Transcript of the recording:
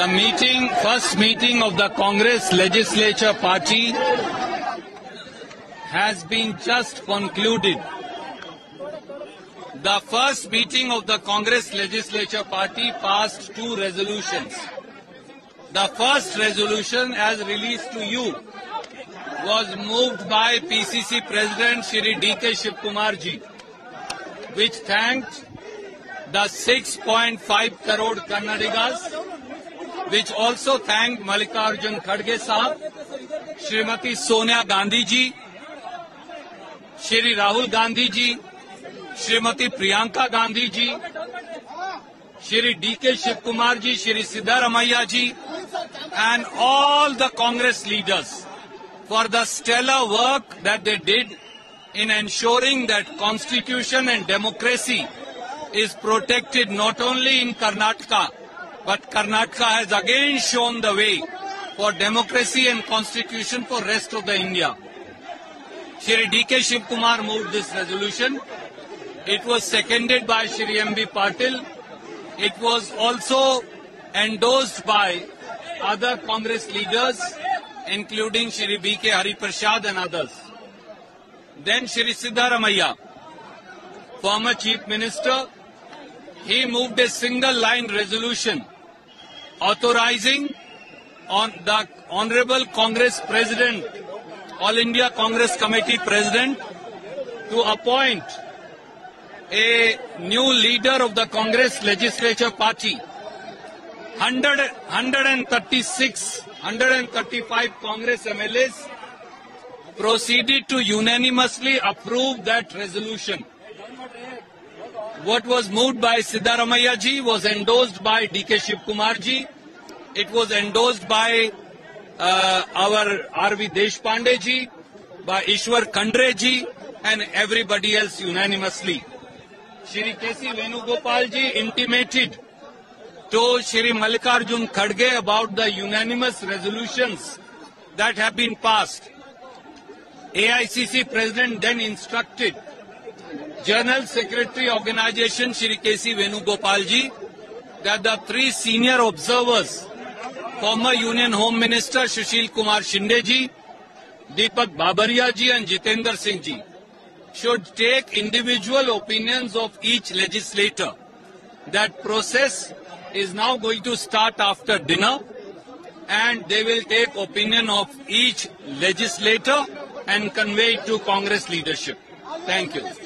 The meeting, first meeting of the Congress Legislature Party has been just concluded. The first meeting of the Congress Legislature Party passed two resolutions. The first resolution, as released to you, was moved by PCC President Shri D.K. Shivakumar ji, which thanked the 6.5 crore Kannadigas, which also thanked Mallikarjun Kharge Sahab, Shrimati Sonia Gandhi ji, Shri Rahul Gandhi ji, Shrimati Priyanka Gandhi ji, Shri D.K. Shivakumar ji, Shri Siddaramaiah ji, and all the Congress leaders for the stellar work that they did in ensuring that constitution and democracy is protected not only in Karnataka, but Karnataka has again shown the way for democracy and constitution for rest of the India. Shri D.K. Shivakumar moved this resolution. It was seconded by Shri M B Patil. It was also endorsed by other Congress leaders, including Shri B K Hari Prasad and others. Then Shri Siddaramaiah, former Chief Minister, he moved a single-line resolution authorizing on the Honorable Congress President, All India Congress Committee President, to appoint a new leader of the Congress Legislature Party. 135 Congress MLAs proceeded to unanimously approve that resolution. What was moved by Siddaramaiah ji was endorsed by D.K. Shivakumar ji. It was endorsed by our RV Deshpande ji, by Ishwar Khandre ji, and everybody else unanimously. Shri K.C. Venugopal ji intimated to Shri Mallikarjun Kharge about the unanimous resolutions that have been passed. AICC President then instructed General Secretary Organization Shri K.C. Venugopal ji that the three senior observers, former Union Home Minister Shushil Kumar Shinde ji, Dipak Babariya ji and Jitender Singh ji, should take individual opinions of each legislator. That process is now going to start after dinner, and they will take opinion of each legislator and convey it to Congress leadership. Thank you.